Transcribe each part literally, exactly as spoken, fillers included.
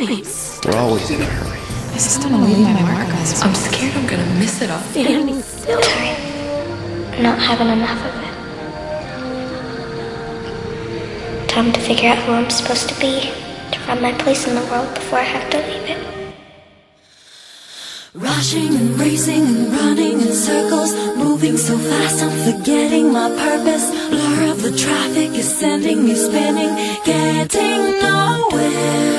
We're always in a hurry. I just don't want to leave my mark on this. I'm scared I'm going to miss it all. Standing still. I'm not having enough of it. Time to figure out who I'm supposed to be, to find my place in the world before I have to leave it. Rushing and racing and running in circles, moving so fast I'm forgetting my purpose. Blur of the traffic is sending me spinning, getting nowhere.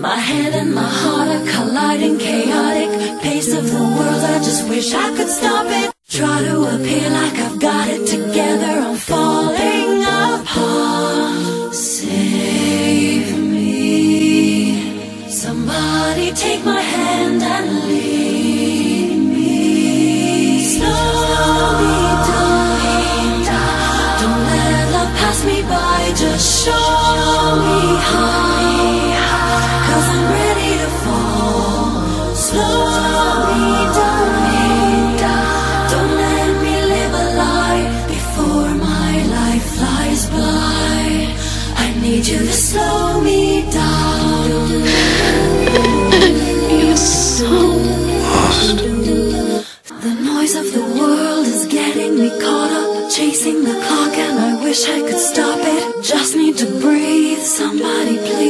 My head and my heart are colliding, chaotic pace of the world, I just wish I could stop it. Try to appear like I've got it together, I'm falling apart. Save me, somebody take my hand and leave. Me by, just show me how, 'cause I'm ready to fall. Slow me down, don't let me live a lie before my life flies by. I need you to slow me down. You're so lost. The noise of the world is getting me caught up, chasing the clock, and I wish I could stop it. Just need to breathe, somebody please.